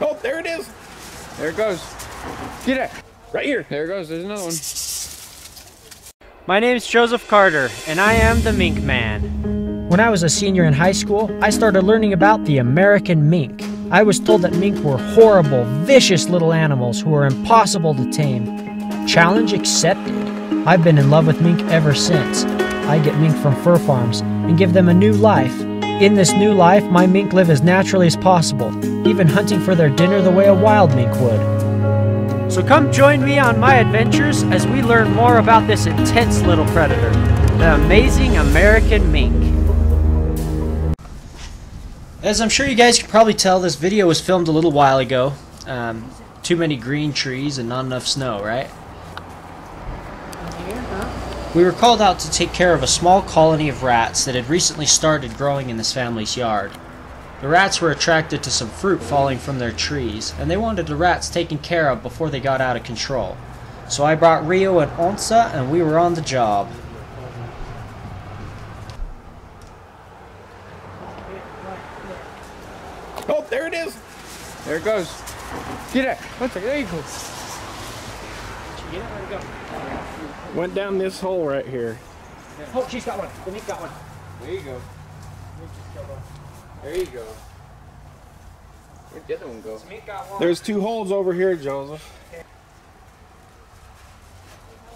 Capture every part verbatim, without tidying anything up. Oh, there it is. There it goes. Get it. Right here. There it goes. There's another one. My name is Joseph Carter, and I am the Mink Man. When I was a senior in high school, I started learning about the American mink. I was told that mink were horrible, vicious little animals who were impossible to tame. Challenge accepted. I've been in love with mink ever since. I get mink from fur farms and give them a new life. In this new life, my mink live as naturally as possible, even hunting for their dinner the way a wild mink would. So come join me on my adventures as we learn more about this intense little predator, the amazing American mink. As I'm sure you guys can probably tell, this video was filmed a little while ago. Um, too many green trees and not enough snow, right? We were called out to take care of a small colony of rats that had recently started growing in this family's yard. The rats were attracted to some fruit falling from their trees, and they wanted the rats taken care of before they got out of control. So I brought Rio and Onsa, and we were on the job. Oh, there it is! There it goes. Get it! One second, there you go. Did you get it? Where'd it go? Went down this hole right here. Oh, she's got one. The mink got one. There you go. There you go. Where'd the other one go? The mink got one. There's two holes over here, Joseph.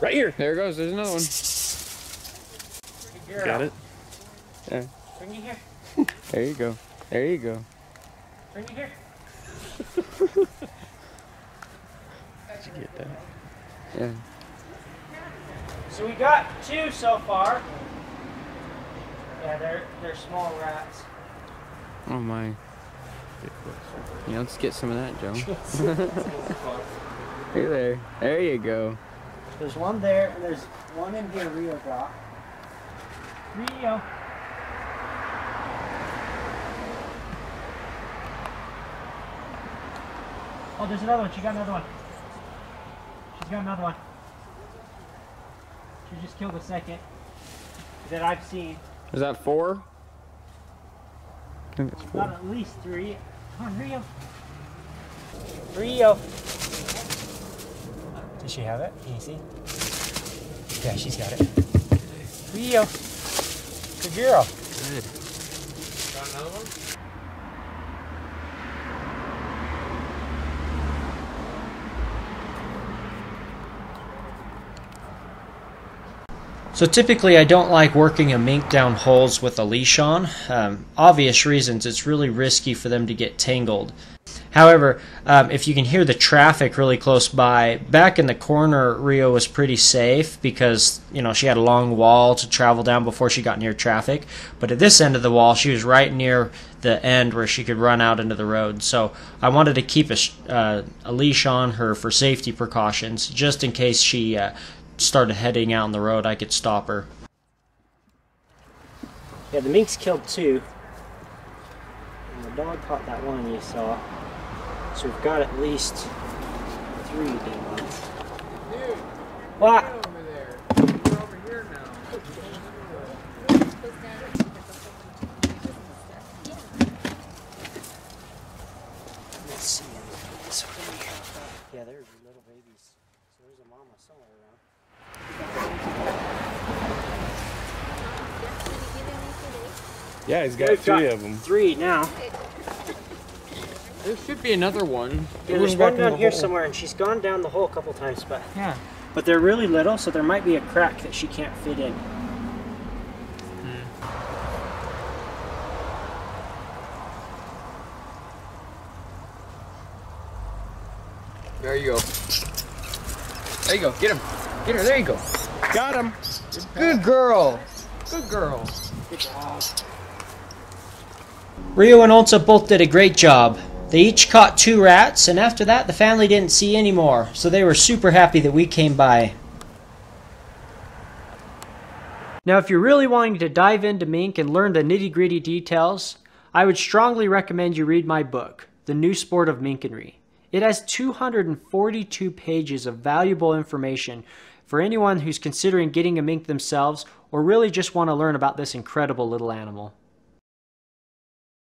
Right here. There it goes. There's another one. Got it. Yeah. Bring it here. There you go. There you go. Bring it here. Did you get that? Yeah. So we got two so far. Yeah, they're they're small rats. Oh my. Yeah, let's get some of that, Joe. Hey there. There you go. There's one there, and there's one in here Rio got. Rio. Oh, there's another one. She got another one. She's got another one. She just killed the second that I've seen. Is that four? I think it's four. Got at least three. Come on, Rio. Rio. Does she have it? Can you see? Yeah, she's got it. Rio. Good girl. Good. Got another one? So typically I don't like working a mink down holes with a leash on. Um, obvious reasons, it's really risky for them to get tangled. However, um, if you can hear the traffic really close by, back in the corner Rio was pretty safe because, you know, she had a long wall to travel down before she got near traffic. But at this end of the wall she was right near the end where she could run out into the road. So I wanted to keep a, uh, a leash on her for safety precautions just in case she uh, started heading out on the road, I could stop her. Yeah, the mink's killed two. And the dog caught that one you saw. So we've got at least three dead ones. Dude, what? Get over there. You're over here now. Let's see. Let's see. Yeah, there's little babies. So there's a mama somewhere around. Yeah, he's got three of them. Three now. There should be another one. Yeah, there's one down here somewhere, and she's gone down the hole a couple times, but yeah. But they're really little, so there might be a crack that she can't fit in. Hmm. There you go. There you go. Get him. Get her. There you go. Got him. Good girl. Good girl. Good job. Rio and Onsa both did a great job. They each caught two rats, and after that the family didn't see any more, so they were super happy that we came by. Now if you're really wanting to dive into mink and learn the nitty-gritty details, I would strongly recommend you read my book, The New Sport of Minkinry. It has two hundred forty-two pages of valuable information for anyone who's considering getting a mink themselves or really just want to learn about this incredible little animal.